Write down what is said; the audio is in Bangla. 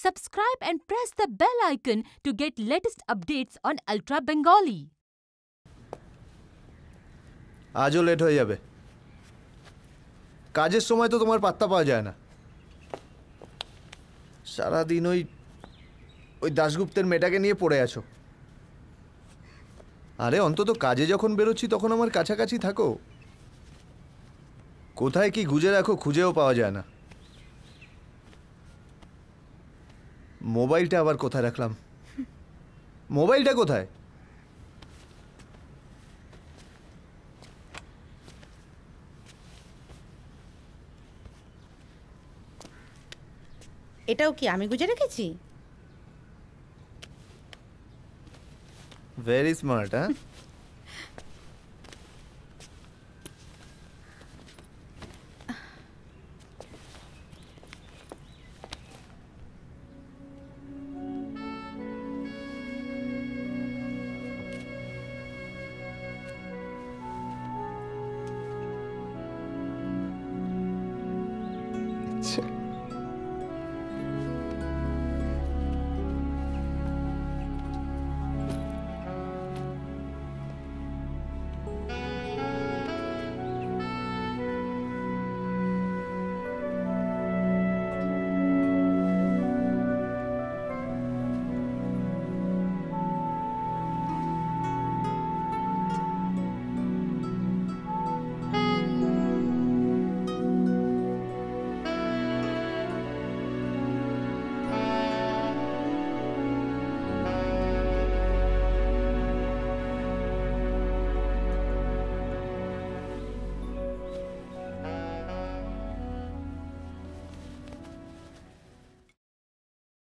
Subscribe and press the bell icon to get latest updates on Ultra Bengali. आजो लेट हो जाबे। काजे समय तो तुम्हारे पत्ता पा जाए ना। सारा दिन ওই দাশগুপ্তের মেটাকে নিয়ে পড়ে আছো। আরে অন্তত কাজে যখন বেরোচ্ছি তখন আমার কাছাকাছি থাকো। কোথায় কি গুজে রাখো খুঁজেও পাওয়া যায় না। মোবাইলটা আবার কোথায় রাখলাম? মোবাইলটা কোথায়? এটাও কি আমি গুজে রেখেছি? Very smart, huh?